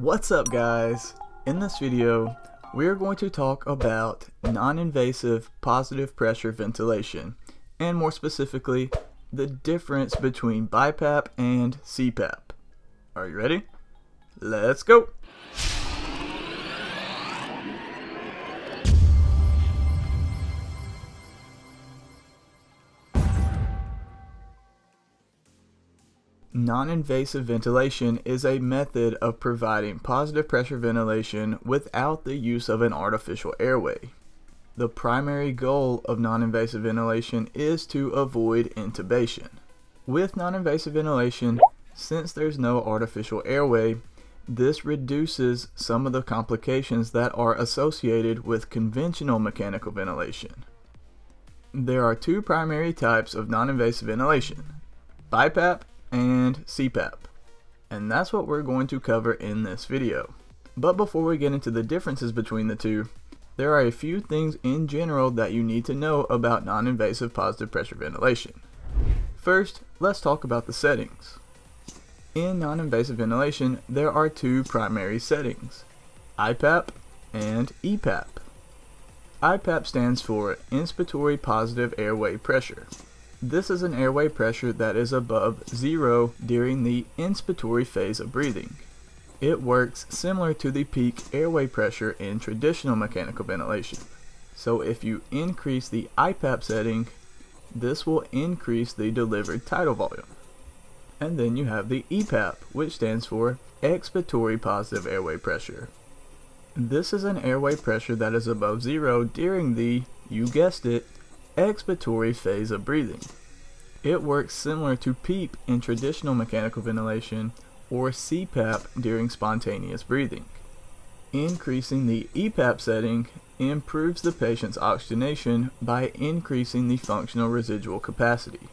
What's up guys? In this video we're going to talk about non-invasive positive pressure ventilation, and more specifically the difference between BiPAP and CPAP. Are you ready? Let's go! Non-invasive ventilation is a method of providing positive pressure ventilation without the use of an artificial airway. The primary goal of non-invasive ventilation is to avoid intubation. With non-invasive ventilation, since there's no artificial airway, this reduces some of the complications that are associated with conventional mechanical ventilation. There are two primary types of non-invasive ventilation: BiPAP and CPAP, and that's what we're going to cover in this video. But before we get into the differences between the two, there are a few things in general that you need to know about non-invasive positive pressure ventilation. First, let's talk about the settings. In non-invasive ventilation, there are two primary settings: IPAP and EPAP. IPAP stands for inspiratory positive airway pressure. This is an airway pressure that is above zero during the inspiratory phase of breathing. It works similar to the peak airway pressure in traditional mechanical ventilation. So if you increase the IPAP setting, this will increase the delivered tidal volume. And then you have the EPAP, which stands for expiratory positive airway pressure. This is an airway pressure that is above zero during the, you guessed it, expiratory phase of breathing. It works similar to PEEP in traditional mechanical ventilation or CPAP during spontaneous breathing. Increasing the EPAP setting improves the patient's oxygenation by increasing the functional residual capacity.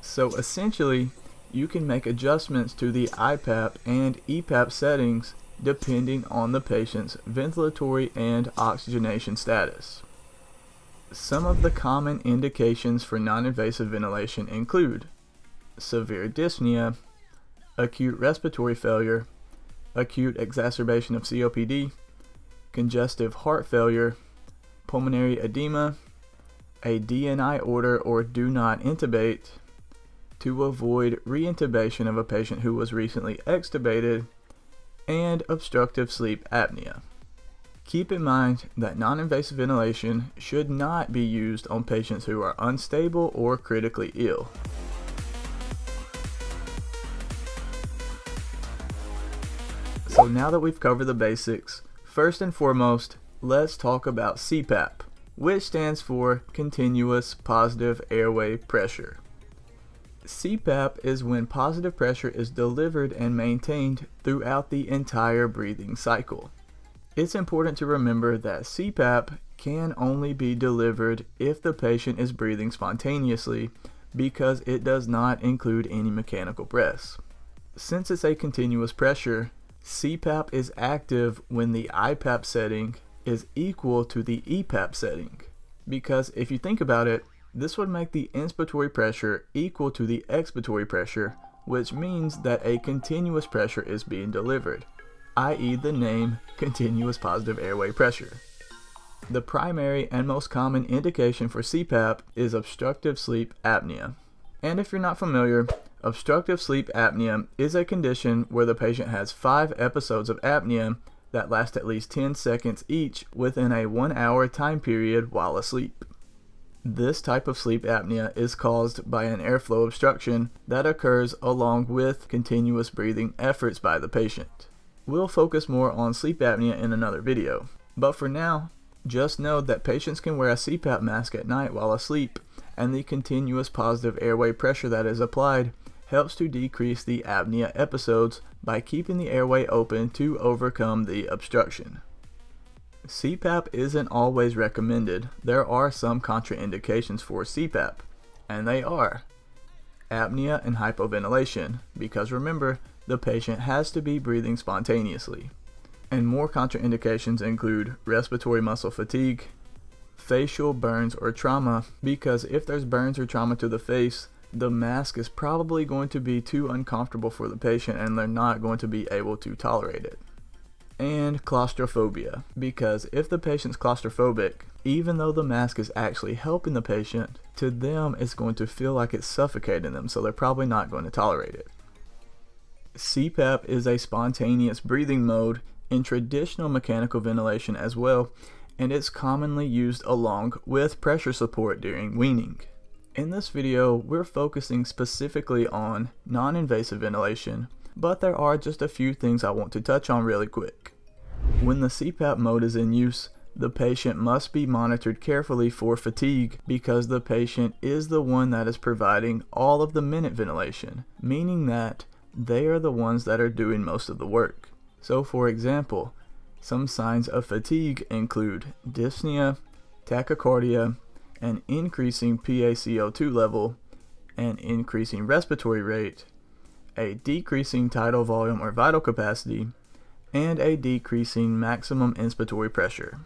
So essentially, you can make adjustments to the IPAP and EPAP settings depending on the patient's ventilatory and oxygenation status. Some of the common indications for non-invasive ventilation include severe dyspnea, acute respiratory failure, acute exacerbation of COPD, congestive heart failure, pulmonary edema, a DNI order or do not intubate, to avoid reintubation of a patient who was recently extubated, and obstructive sleep apnea. Keep in mind that non-invasive ventilation should not be used on patients who are unstable or critically ill. So now that we've covered the basics, first and foremost, let's talk about CPAP, which stands for continuous positive airway pressure. CPAP is when positive pressure is delivered and maintained throughout the entire breathing cycle. It's important to remember that CPAP can only be delivered if the patient is breathing spontaneously, because it does not include any mechanical breaths. Since it's a continuous pressure, CPAP is active when the IPAP setting is equal to the EPAP setting. Because if you think about it, this would make the inspiratory pressure equal to the expiratory pressure, which means that a continuous pressure is being delivered, i.e. the name continuous positive airway pressure. The primary and most common indication for CPAP is obstructive sleep apnea. And if you're not familiar, obstructive sleep apnea is a condition where the patient has 5 episodes of apnea that last at least 10 seconds each within a 1-hour time period while asleep. This type of sleep apnea is caused by an airflow obstruction that occurs along with continuous breathing efforts by the patient. We'll focus more on sleep apnea in another video, but for now, just know that patients can wear a CPAP mask at night while asleep, and the continuous positive airway pressure that is applied helps to decrease the apnea episodes by keeping the airway open to overcome the obstruction. CPAP isn't always recommended. There are some contraindications for CPAP, and they are apnea and hypoventilation, because remember, the patient has to be breathing spontaneously. And more contraindications include respiratory muscle fatigue, facial burns or trauma, because if there's burns or trauma to the face, the mask is probably going to be too uncomfortable for the patient and they're not going to be able to tolerate it. and claustrophobia, because if the patient's claustrophobic, even though the mask is actually helping the patient, to them it's going to feel like it's suffocating them, so they're probably not going to tolerate it. CPAP is a spontaneous breathing mode in traditional mechanical ventilation as well, and it's commonly used along with pressure support during weaning. In this video, we're focusing specifically on non-invasive ventilation, but there are just a few things I want to touch on really quick. When the CPAP mode is in use, the patient must be monitored carefully for fatigue, because the patient is the one that is providing all of the minute ventilation, meaning that they are the ones that are doing most of the work. So for example, some signs of fatigue include dyspnea, tachycardia, an increasing PaCO2 level, an increasing respiratory rate, a decreasing tidal volume or vital capacity, and a decreasing maximum inspiratory pressure.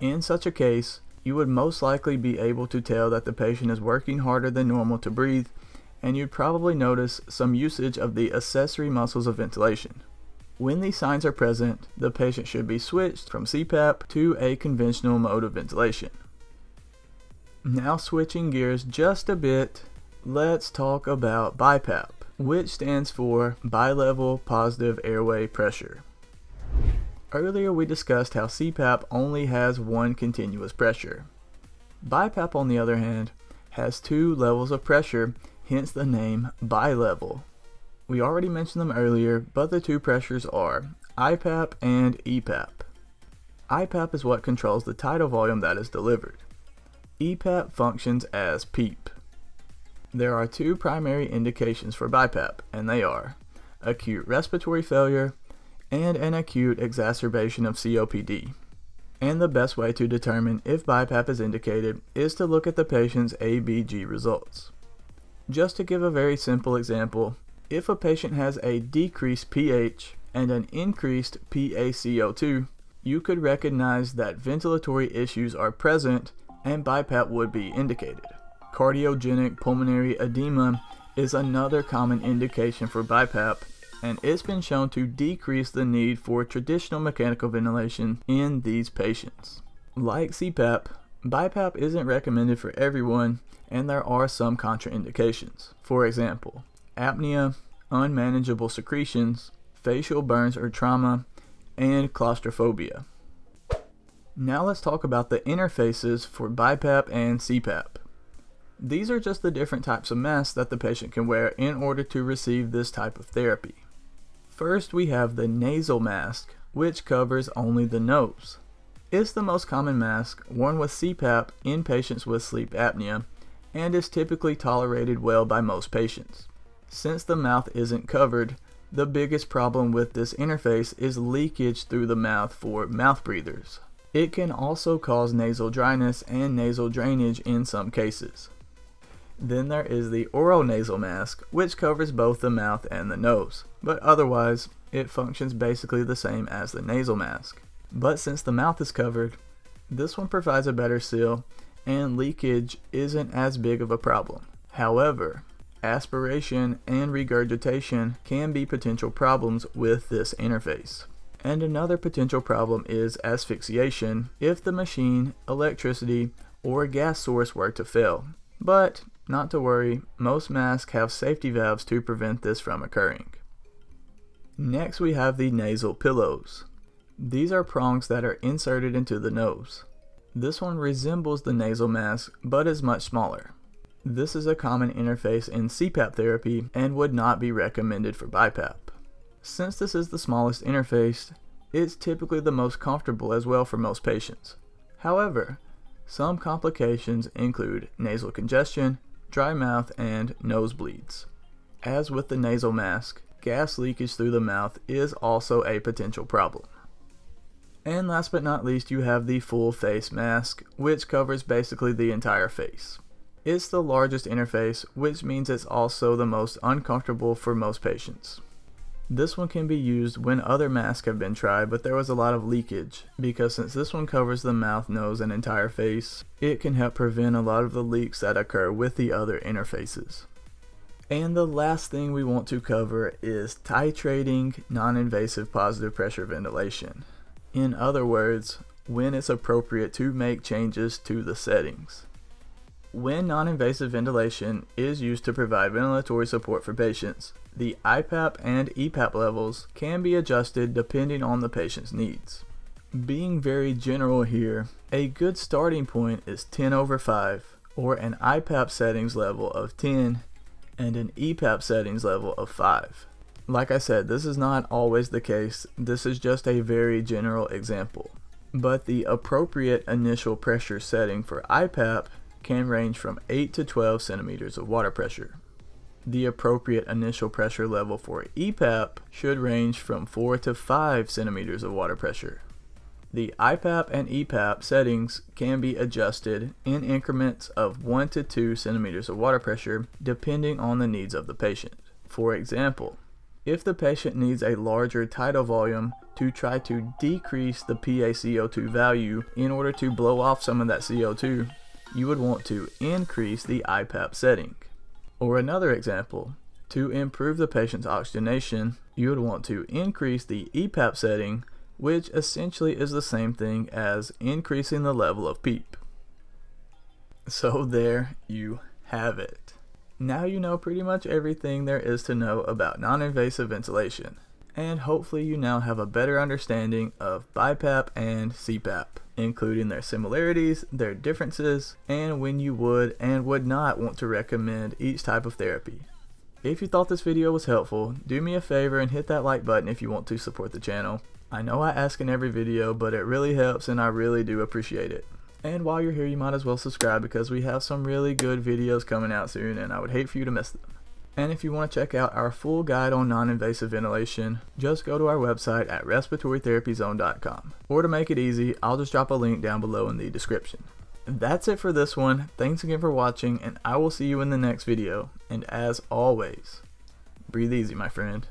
In such a case, you would most likely be able to tell that the patient is working harder than normal to breathe, and you'd probably notice some usage of the accessory muscles of ventilation. When these signs are present, the patient should be switched from CPAP to a conventional mode of ventilation. Now switching gears just a bit, let's talk about BiPAP, which stands for bilevel positive airway pressure. Earlier we discussed how CPAP only has one continuous pressure. BiPAP, on the other hand, has two levels of pressure, hence the name bilevel. We already mentioned them earlier, but the two pressures are IPAP and EPAP. IPAP is what controls the tidal volume that is delivered. EPAP functions as PEEP. There are two primary indications for BiPAP, and they are acute respiratory failure and an acute exacerbation of COPD. And the best way to determine if BiPAP is indicated is to look at the patient's ABG results. Just to give a very simple example, if a patient has a decreased pH and an increased PaCO2, you could recognize that ventilatory issues are present and BiPAP would be indicated. Cardiogenic pulmonary edema is another common indication for BiPAP, and it's been shown to decrease the need for traditional mechanical ventilation in these patients. Like CPAP, BiPAP isn't recommended for everyone, and there are some contraindications. For example, apnea, unmanageable secretions, facial burns or trauma, and claustrophobia. Now let's talk about the interfaces for BiPAP and CPAP. These are just the different types of masks that the patient can wear in order to receive this type of therapy. First, we have the nasal mask, which covers only the nose. It's the most common mask worn with CPAP in patients with sleep apnea, and is typically tolerated well by most patients. Since the mouth isn't covered, the biggest problem with this interface is leakage through the mouth for mouth breathers. It can also cause nasal dryness and nasal drainage in some cases. Then there is the oral nasal mask, which covers both the mouth and the nose, but otherwise it functions basically the same as the nasal mask. But since the mouth is covered, this one provides a better seal and leakage isn't as big of a problem. However, aspiration and regurgitation can be potential problems with this interface. And another potential problem is asphyxiation if the machine, electricity, or gas source were to fail. But not to worry, most masks have safety valves to prevent this from occurring. Next, we have the nasal pillows. These are prongs that are inserted into the nose. This one resembles the nasal mask, but is much smaller. This is a common interface in CPAP therapy and would not be recommended for BiPAP. Since this is the smallest interface, it's typically the most comfortable as well for most patients. However, some complications include nasal congestion, dry mouth, and nosebleeds. As with the nasal mask, gas leakage through the mouth is also a potential problem. And last but not least, you have the full face mask, which covers basically the entire face. It's the largest interface, which means it's also the most uncomfortable for most patients. This one can be used when other masks have been tried, but there was a lot of leakage, because since this one covers the mouth, nose, and entire face, it can help prevent a lot of the leaks that occur with the other interfaces. And the last thing we want to cover is titrating non-invasive positive pressure ventilation. In other words, when it's appropriate to make changes to the settings. When non-invasive ventilation is used to provide ventilatory support for patients, the IPAP and EPAP levels can be adjusted depending on the patient's needs. Being very general here, a good starting point is 10/5, or an IPAP settings level of 10 and an EPAP settings level of 5. Like I said, this is not always the case. This is just a very general example. But the appropriate initial pressure setting for IPAP can range from 8 to 12 centimeters of water pressure. The appropriate initial pressure level for EPAP should range from 4 to 5 centimeters of water pressure. The IPAP and EPAP settings can be adjusted in increments of 1 to 2 centimeters of water pressure depending on the needs of the patient. For example, if the patient needs a larger tidal volume to try to decrease the PaCO2 value in order to blow off some of that CO2, you would want to increase the IPAP setting. Or another example, to improve the patient's oxygenation, you would want to increase the EPAP setting, which essentially is the same thing as increasing the level of PEEP. So there you have it. Now you know pretty much everything there is to know about non-invasive ventilation, and hopefully you now have a better understanding of BiPAP and CPAP, including their similarities, their differences, and when you would and would not want to recommend each type of therapy. If you thought this video was helpful, do me a favor and hit that like button if you want to support the channel. I know I ask in every video, but it really helps and I really do appreciate it. And while you're here, you might as well subscribe because we have some really good videos coming out soon and I would hate for you to miss them. And if you want to check out our full guide on non-invasive ventilation, just go to our website at respiratorytherapyzone.com. Or to make it easy, I'll just drop a link down below in the description. That's it for this one. Thanks again for watching and I will see you in the next video. And as always, breathe easy, my friend.